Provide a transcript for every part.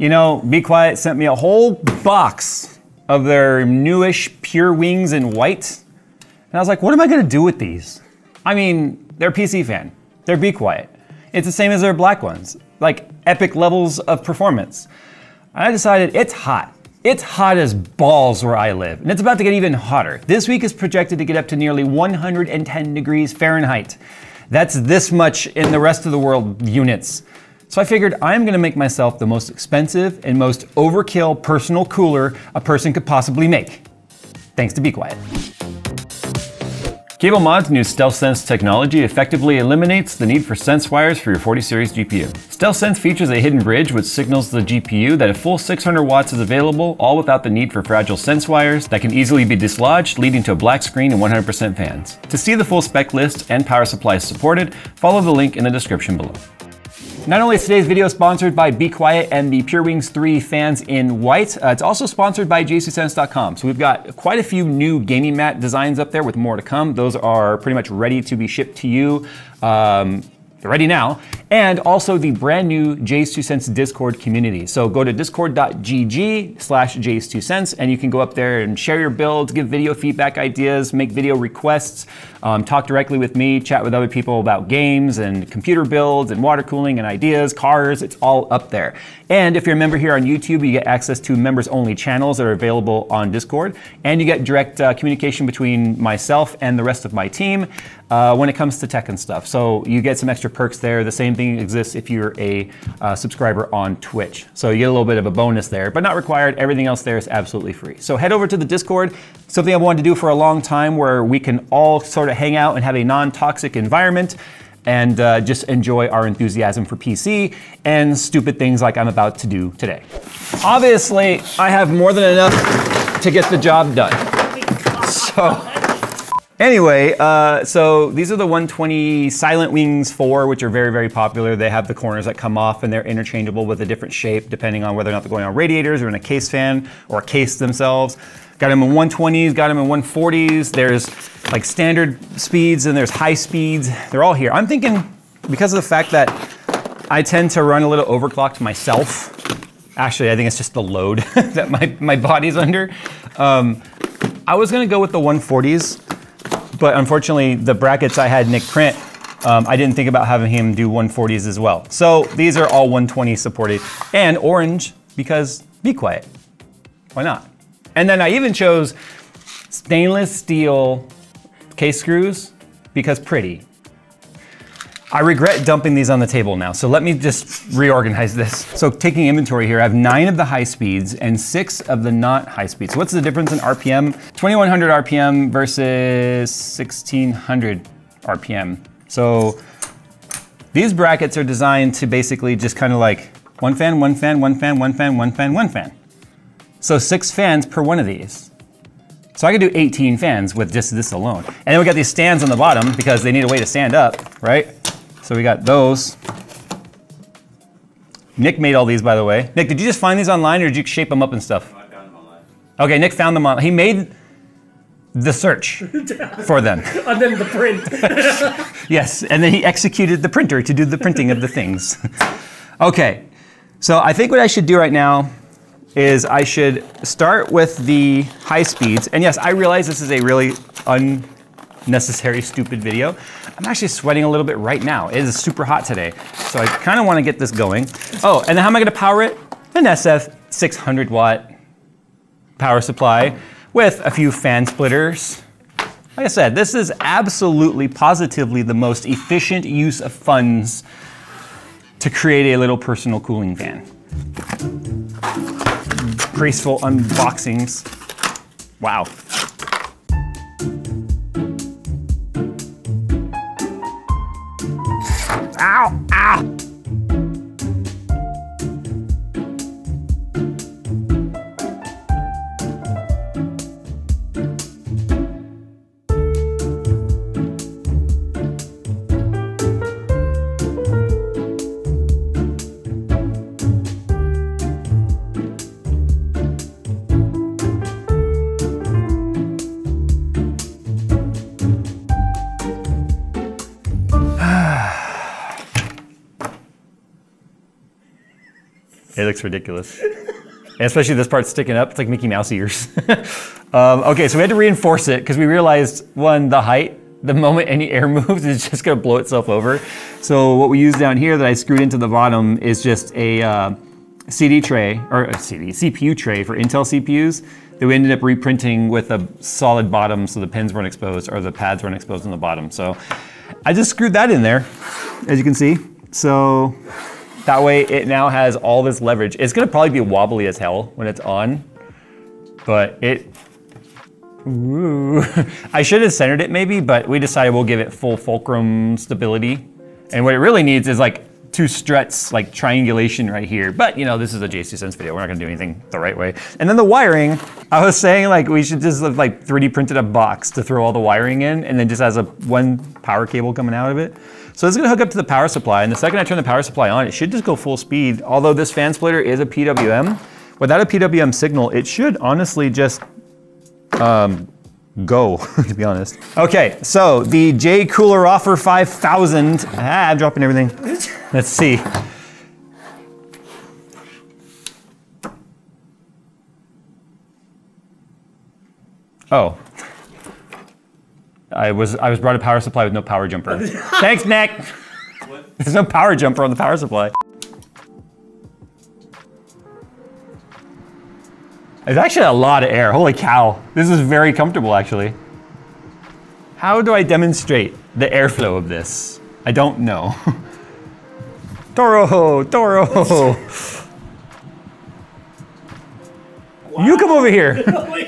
You know, Be Quiet sent me a whole box of their newish Pure Wings in white. And I was like, what am I gonna do with these? I mean, they're PC fan, they're Be Quiet. It's the same as their black ones, like epic levels of performance. I decided it's hot. It's hot as balls where I live, and it's about to get even hotter. This week is projected to get up to nearly 110 degrees Fahrenheit. That's this much in the rest of the world units. So I figured I'm gonna make myself the most expensive and most overkill personal cooler a person could possibly make. Thanks to Be Quiet. Cable Mod's new StealthSense technology effectively eliminates the need for sense wires for your 40 series GPU. StealthSense features a hidden bridge which signals the GPU that a full 600 watts is available, all without the need for fragile sense wires that can easily be dislodged, leading to a black screen and 100% fans. To see the full spec list and power supplies supported, follow the link in the description below. Not only is today's video sponsored by Be Quiet and the Pure Wings 3 fans in white, it's also sponsored by JayzTwoCents.com. So we've got quite a few new gaming mat designs up there with more to come. Those are pretty much ready to be shipped to you. They're ready now. And also the brand new JayzTwoCents Discord community. So go to discord.gg/JayzTwoCents and you can go up there and share your builds, give video feedback ideas, make video requests, talk directly with me, chat with other people about games and computer builds and water cooling and ideas, cars, it's all up there. And if you're a member here on YouTube, you get access to members only channels that are available on Discord, and you get direct communication between myself and the rest of my team when it comes to tech and stuff. So you get some extra perks there. The same thing exists if you're a subscriber on Twitch. So you get a little bit of a bonus there, but not required. Everything else there is absolutely free. So head over to the Discord, something I've wanted to do for a long time where we can all sort of hang out and have a non-toxic environment and just enjoy our enthusiasm for PC and stupid things like I'm about to do today. Obviously, I have more than enough to get the job done. So. Anyway, so these are the 120 Silent Wings 4, which are very, very popular. They have the corners that come off and they're interchangeable with a different shape depending on whether or not they're going on radiators or in a case fan or a case themselves. Got them in 120s, got them in 140s. There's like standard speeds and there's high speeds. They're all here. I'm thinking because of the fact that I tend to run a little overclocked myself. Actually, I think it's just the load that my body's under. I was gonna go with the 140s. But unfortunately, the brackets I had Nick print, I didn't think about having him do 140s as well. So these are all 120 supported and orange because Be Quiet, why not? And then I even chose stainless steel case screws because pretty. I regret dumping these on the table now, so let me just reorganize this. So taking inventory here, I have 9 of the high speeds and 6 of the not high speeds. So what's the difference in RPM? 2100 RPM versus 1600 RPM. So these brackets are designed to basically just kind of like one fan, one fan, one fan, one fan, one fan, one fan. So 6 fans per one of these. So I could do 18 fans with just this alone. And then we got these stands on the bottom because they need a way to stand up, right? So we got those. Nick made all these, by the way. Nick, did you just find these online or did you shape them up and stuff? I found them online. Okay, Nick found them online. He made the search for them. And then the print. Yes, and then he executed the printer to do the printing of the things. Okay, so I think what I should do right now is I should start with the high speeds. And yes, I realize this is a really unnecessary, stupid video. I'm actually sweating a little bit right now. It is super hot today. So I kind of want to get this going. Oh, and then how am I going to power it? An SF 600 watt power supply with a few fan splitters. Like I said, this is absolutely, positively the most efficient use of funds to create a little personal cooling fan. Graceful unboxings. Wow. Ow, ow. It looks ridiculous. And especially this part sticking up, it's like Mickey Mouse ears. Okay, so we had to reinforce it because we realized, one, the height, the moment any air moves, it's just gonna blow itself over. So what we used down here that I screwed into the bottom is just a CD tray, or a CPU tray for Intel CPUs that we ended up reprinting with a solid bottom so the pins weren't exposed, or the pads weren't exposed on the bottom. So I just screwed that in there, as you can see. So that way it now has all this leverage. It's gonna probably be wobbly as hell when it's on, but it, ooh. I should have centered it maybe, but we decided we'll give it full fulcrum stability. And what it really needs is like two struts, like triangulation right here. But you know, this is a JayzTwoCents video. We're not gonna do anything the right way. And then the wiring, I was saying like we should just have like 3D printed a box to throw all the wiring in and then just has a one power cable coming out of it. So it's gonna hook up to the power supply. And the second I turn the power supply on, it should just go full speed. Although this fan splitter is a PWM. Without a PWM signal, it should honestly just go, to be honest. Okay, so the JCoolerOffer 5000. I'm dropping everything. Let's see. Oh. I was brought a power supply with no power jumper. Thanks, Nick. What? There's no power jumper on the power supply. There's actually a lot of air, holy cow. This is very comfortable, actually. How do I demonstrate the airflow of this? I don't know. Toro, Toro. Wow. You come over here.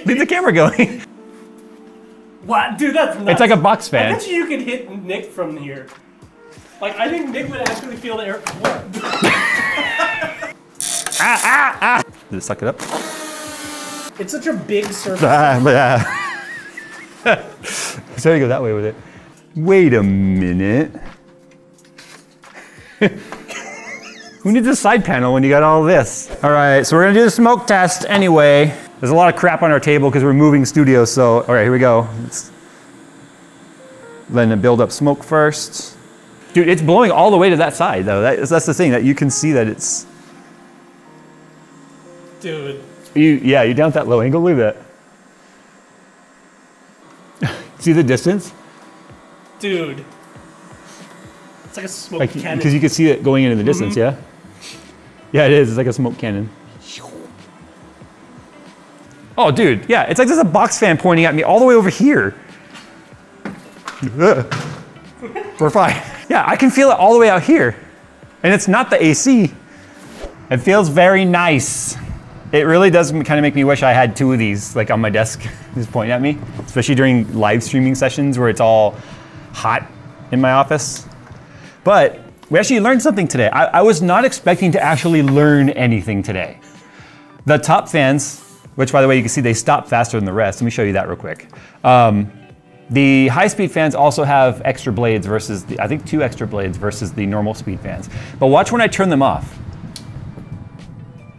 Leave the camera going. Wow, dude, that's nuts. It's like a box fan. I bet you could hit Nick from here. Like, I think Nick would actually feel the air. What? Did it suck it up? It's such a big surface. I started to go that way with it. Wait a minute. Who needs a side panel when you got all this? All right, so we're gonna do the smoke test anyway. There's a lot of crap on our table because we're moving studios, so all right, here we go. Let's letting it build up smoke first. Dude, it's blowing all the way to that side, though. That's the thing, that you can see that it's... Dude. Yeah, you're down at that low angle, look at that. See the distance? Dude. It's like a smoke cannon. Because you can see it going into the distance, yeah? Yeah, it is, it's like a smoke cannon. Oh, dude, yeah, it's like there's a box fan pointing at me all the way over here. We're fine. Yeah, I can feel it all the way out here. And it's not the AC. It feels very nice. It really does kind of make me wish I had two of these like on my desk, just pointing at me, especially during live streaming sessions where it's all hot in my office. But we actually learned something today. I was not expecting to actually learn anything today. The top fans, which by the way, you can see they stop faster than the rest. Let me show you that real quick. The high-speed fans also have extra blades versus, I think 2 extra blades versus the normal speed fans. But watch when I turn them off.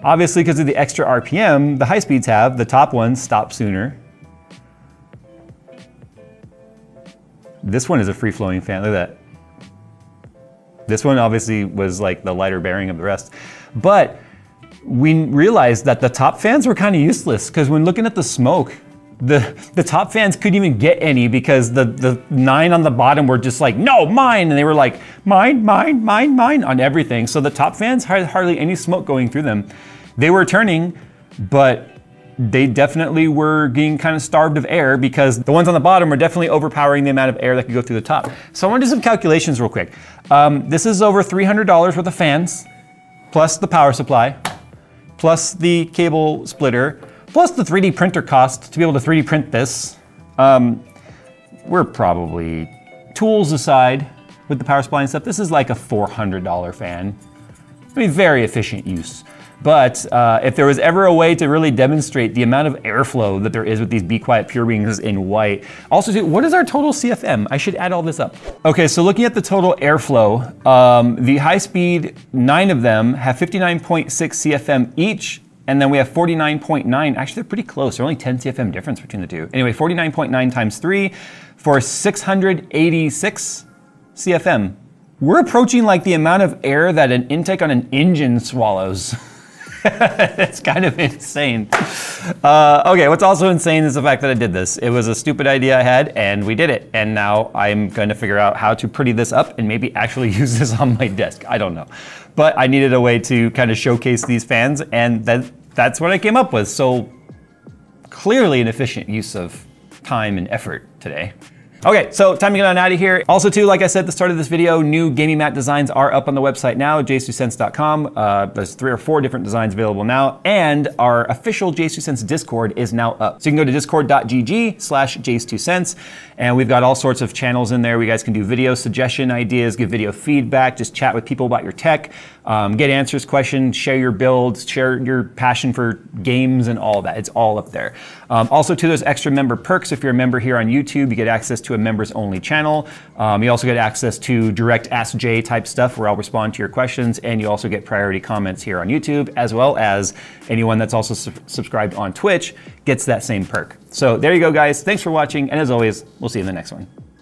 Obviously, because of the extra RPM, the high speeds have, the top ones stop sooner. This one is a free-flowing fan, look at that. This one obviously was like the lighter bearing of the rest. But we realized that the top fans were kind of useless because when looking at the smoke, the top fans couldn't even get any because the 9 on the bottom were just like, no, mine. And they were like, mine, mine, mine, mine on everything. So the top fans had hardly any smoke going through them. They were turning, but they definitely were getting kind of starved of air because the ones on the bottom were definitely overpowering the amount of air that could go through the top. So I want to do some calculations real quick. This is over $300 worth of fans, plus the power supply, plus the cable splitter, plus the 3D printer cost to be able to 3D print this. We're probably, tools aside, with the power supply and stuff, this is like a $400 fan. I mean, very efficient use. But if there was ever a way to really demonstrate the amount of airflow that there is with these Be Quiet Pure Wings in white. Also, too, what is our total CFM? I should add all this up. Okay, so looking at the total airflow, the high speed, 9 of them have 59.6 CFM each. And then we have 49.9, actually they're pretty close. They're only 10 CFM difference between the two. Anyway, 49.9 times 3 for 686 CFM. We're approaching like the amount of air that an intake on an engine swallows. It's kind of insane. Okay, what's also insane is the fact that I did this. It was a stupid idea I had, and we did it. And now I'm going to figure out how to pretty this up and maybe actually use this on my desk. I don't know. But I needed a way to kind of showcase these fans, and that's what I came up with. So clearly an efficient use of time and effort today. Okay, so time to get on out of here. Also too, like I said at the start of this video, new gaming mat designs are up on the website now, JayzTwoCents.com. There's 3 or 4 different designs available now, and our official JayzTwoCents Discord is now up. So you can go to discord.gg/JayzTwoCents, and we've got all sorts of channels in there. You guys can do video suggestion ideas, give video feedback, just chat with people about your tech, get answers, questions, share your builds, share your passion for games and all that. It's all up there. Also too, there's extra member perks. If you're a member here on YouTube, you get access to a members only channel. You also get access to direct Ask Jay type stuff where I'll respond to your questions, and you also get priority comments here on YouTube, as well as anyone that's also subscribed on Twitch gets that same perk. So there you go, guys. Thanks for watching, and as always, we'll see you in the next one.